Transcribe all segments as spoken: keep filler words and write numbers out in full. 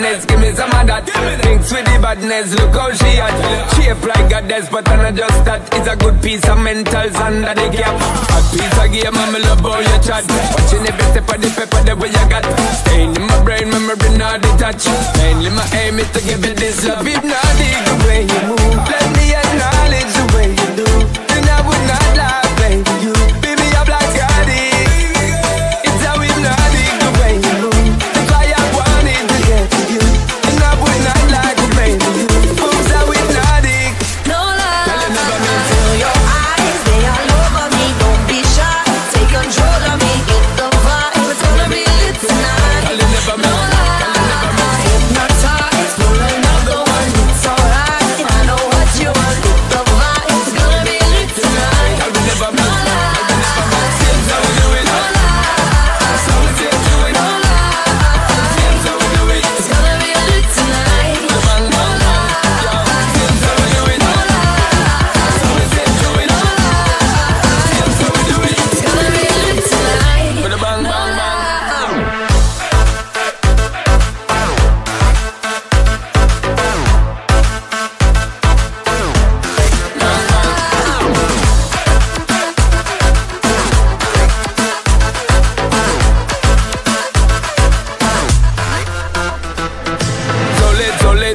badness, give me some of that. Thinks with the badness, look how she at. Shape like goddess, but I'm not just that. It's a good piece of mentals under the cap. A piece of game, I'm a love how you chat. Watching every step of the paper, the way you got. Staying in my brain, memory not detached. Mainly my aim is to give it this love. If not, dig the way you move, let me acknowledge the way you do. Then I would not lie, baby, you.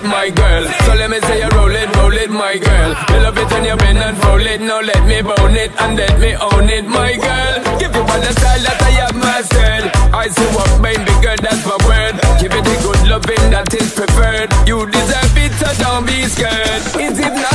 My girl, so let me say you roll it, roll it, my girl. I love it when you bend and roll it. Now let me bone it and let me own it, my girl. Give you all the style that I have mastered. I see what made me girl, that's my word. Give it the good loving that is preferred. You deserve it, so don't be scared. Is it not?